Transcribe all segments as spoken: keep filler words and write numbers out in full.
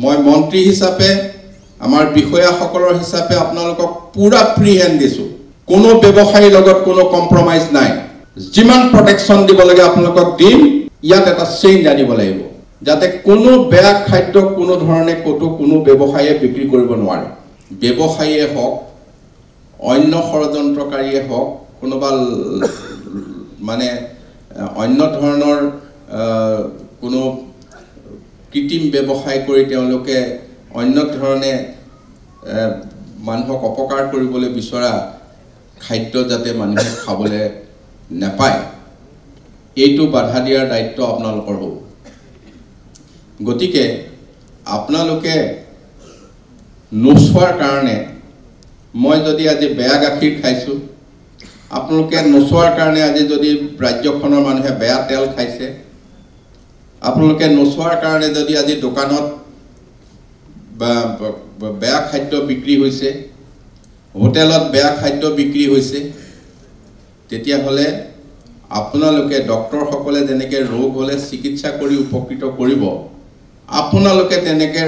মই মন্ত্ৰী হিসাবে আমাৰ বিষয়া সকলৰ হিসাবে আপোনালোকক পুৰা ফ্ৰি হ্যান্ড দিছো কোনো ব্যৱসায়ী লগত কোনো কম্প্রোমাইজ নাই জিমান প্রোটেকশন দিব লাগে আপোনালোকক দিম ইয়াত এটা চেঞ্জ আনিব লাগিব যাতে কোনো বেয়া খাদ্য কোনো ধৰণে কটো কোনো ব্যৱসায়ী বিক্ৰী কৰিব নোৱাৰে ব্যৱসায়ী হওক অন্য ষড়যন্ত্ৰকাৰী হওক কোনোবা মানে অন্য ধৰণৰ কোনো কৃত্ৰিম ব্যৱসায় কৰি তেওঁলোকে অন্য ধৰণে মানুহক অপকাৰ কৰিবলৈ বিচৰা খাদ্য যাতে মানুহে খাবলৈ নাপায় এইটো বাধা দিয়াৰ দায়িত্ব আপোনালোকৰ হ'ব গতিকে আপোনালোকে নোচৱাৰ কাৰণে মই যদি আজি বেয়া গাখীৰ খাইছো আপোনালোকে নোচৱাৰ কাৰণে আজি যদি ৰাজ্যখনৰ মানুহে বেয়া তেল খাইছে আপোনালোকে নোচৱাৰ কাৰণে যদি আজি দোকানত বেয়া খাদ্য বিক্ৰী হৈছে হোটেলত বেয়া খাদ্য বিক্ৰী হৈছে তেতিয়া হলে আপোনালোকে ডক্টৰ সকলে যেনেকৈ ৰোগ হলে চিকিৎসা কৰি উপকৃত কৰিব আপোনালোকে তেনেকৈ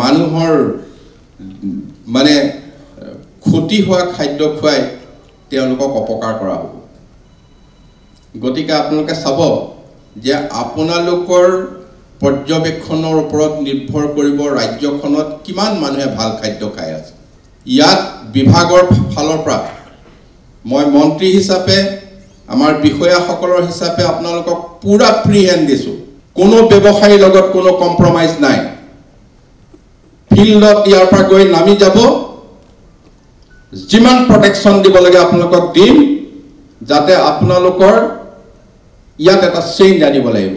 মানুহৰ মানে ক্ষতি হোৱা খাদ্য খুৱাই তেওঁলোকক অপকাৰ কৰা হ'ব গতিকে আপোনালোকে চাব যে আপোনালোকৰ পৰ্যবেক্ষণৰ ওপৰত নিৰ্ভৰ কৰিব ৰাজ্যখনত কিমান মানুহে ভাল খাদ্য খাই আছে ইয়াত বিভাগৰ ফালৰ পৰা মই মন্ত্ৰী হিচাপে আমাৰ বিষয়া সকলৰ হিচাপে আপোনালোকক পুৰা ফ্ৰি হ্যান্ড দিছো কোনো ব্যৱসায়ী লগত কোনো কম্প্ৰোমাইজ নাই ফিল্ডত ইয়াৰ পৰা গৈ নামি যাব জিমান প্ৰোটেকশন দিব লাগে আপোনালোকক দিম যাতে আপোনালোকৰ ইয়াত এটা চেঞ্জ আনিব লাগিব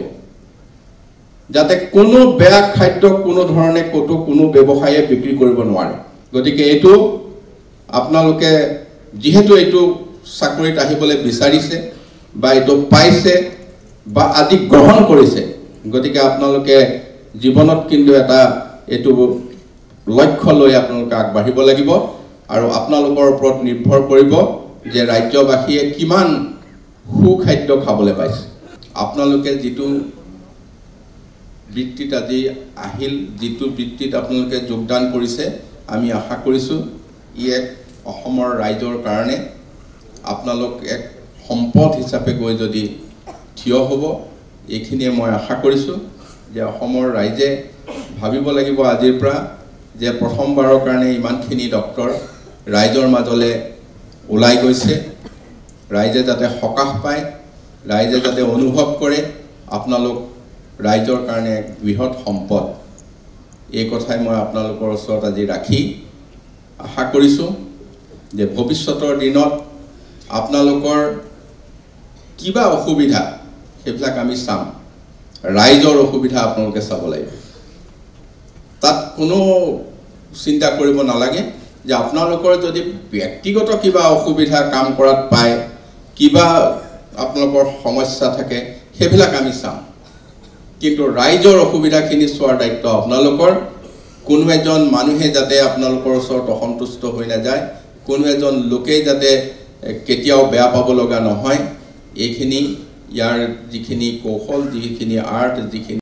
যাতে কোনো বেয়া খাদ্য কোনো ধৰণে কটো কোনো ব্যৱসায়ী বিক্ৰী কৰিব নোৱাৰে গতিকে এটো আপোনালোকে যেহেতু এটো চাকৰিত আহিবলৈ বিচাৰিছে বা এটো পাইছে বা আদি গ্ৰহণ কৰিছে গতিকে আপোনালোকে জীৱনত কিন্তু এটা এটো লক্ষ্য লৈ আপোনালোক আগবাঢ়িব লাগিব আৰু আপোনালোকৰ ওপৰত নিৰ্ভৰ কৰিব যে ৰাজ্যবাসীয়ে কিমান সুখাদ্য খাবলৈ পাইছে আপোনালোকে যেটো বৃত্তিত আজি আহিল যেটো বৃত্তিত আপোনালোকে যোগদান কৰিছে আমি আশা কৰিছো ই এক অসমৰ ৰাইজৰ কাৰণে আপোনালোক এক সম্পদ হিচাপে গৈ যদি থিয় হ'ব এখিনিয়ে মই আশা কৰিছো যে অসমৰ ৰাইজে ভাবিব লাগিব আজিৰ পৰা যে প্ৰথমবাৰৰ কাৰণে ইমানখিনি ডক্টৰ ৰাইজৰ মাজলৈ ওলাই গৈছে ৰাইজে যাতে সকাহ পায় ৰাইজে যাতে অনুভৱ কৰে আপোনালোক ৰাইজৰ কাৰণে এক বৃহৎ সম্পদ এই কথাই মই আপোনালোকৰ ওচৰত আজি ৰাখি আশা কৰিছো যে ভৱিষ্যতৰ দিনত আপোনালোকৰ কিবা অসুবিধা সেইবিলাক আমি চাম ৰাইজৰ অসুবিধা আপোনালোকে চাব লাগিব তাত কোনো চিন্তা কৰিব নালাগে যে আপোনালোকৰ যদি ব্যক্তিগত কিবা অসুবিধা কাম কৰাত পায় কিবা আপোনালোকৰ সমস্যা থাকে সেইবিলাক আমি চাম কিন্তু ৰাইজৰ অসুবিধাখিনি চোৱাৰ দায়িত্ব আপোনালোকৰ কোনো এজন মানুহে যাতে আপোনালোকৰ ওচৰত অসন্তুষ্ট হৈ নাযায় কোনো এজন লোকে যাতে কেতিয়াও বেয়া পাব লগা নহয় এইখিনি ইয়াৰ যিখিনি কৌশল যিখিনি আৰ্ট যিখিনি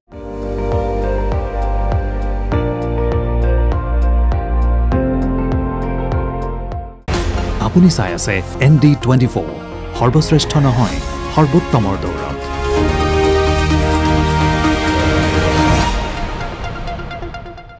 আপুনি চাই আছে এন ডি টুৱেণ্টি ফ'ৰ সৰ্বশ্ৰেষ্ঠ নহয় সৰ্বোত্তমৰ দৌৰ।